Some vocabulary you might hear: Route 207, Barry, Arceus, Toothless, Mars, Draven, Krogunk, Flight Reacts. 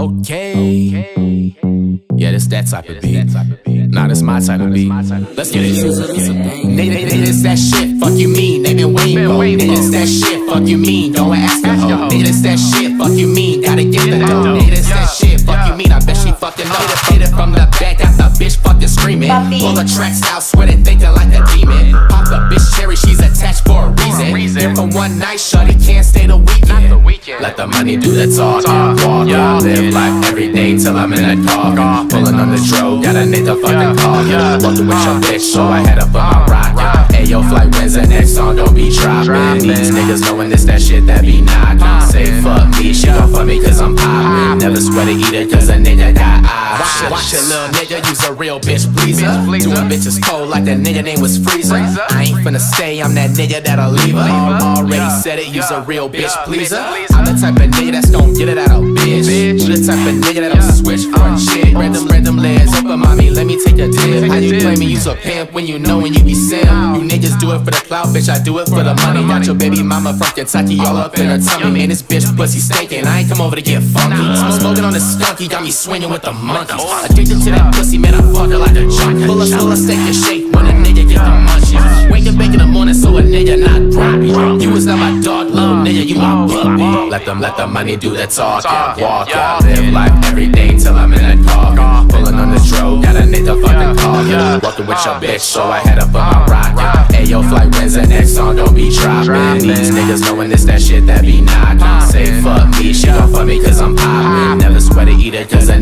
Okay. Yeah, this that type of beat. Nah, this my type of beat. Let's get it. They this that shit. Fuck you mean? They been waiting for. They this that shit. Fuck you mean? Don't ask the hoe. They this that shit. Fuck you mean? Gotta get the dough. They this that shit. Fuck you mean? I bet she fucking know. Hit it from the back. That's a bitch fucking screaming. Pull the tracks out, swear they think they're like a demon. Pop the bitch cherry. She's attached for a reason. Here for one night, shorty can't stay the weekend. Let the money do the talking. Walk on, live life every day till I'm in the dark. Pulling on the dro, gotta need the fucking car. Fucking with your bitch, so I had to put my rock. Ayo, Flight Wins the next song, don't be dropping. These niggas knowing this that shit that be knocking. Say fuck me, she gon' fuck me cause I'm poppin'. Never swear to eat it cause a nigga got eyes. Watch a little nigga, use a real bitch pleaser. Doing bitches cold like that nigga name was Freezer. I ain't finna stay, I'm that nigga that'll leave her. Already said it, use a real bitch pleaser. I'm the type of nigga that's gon' get it out of bitch. You the type of nigga that'll switch for shit. Random legs, open mommy, let me take a dip. How you claiming you's a pimp when you know and you be sim? You niggas do it for the clout, bitch, I do it for the money. Got your baby mama from Kentucky all up in her tummy. And this bitch pussy stinking, I ain't come over to get funky. I'm smoking on this skunky, got me swinging with the monkeys. Addicted to that pussy, man, I fuck her like a junkie. Full of steak and shake when a nigga get the munchies. Wake up bake in the morning so a nigga not grumpy. You was not my dog, little nigga, you my puppy. Let the money do the talking. Walk out, live life every day till I'm in a car. Pulling on this road, got a nigga fucking car. Walking with your bitch, so I had to put my rock. Ayo, Flight Wins the next song, don't be dropping. These niggas knowing this that shit that be knocking. Say fuck me, she gon' fuck me cause I'm poppin'. Never swear to eat her cause I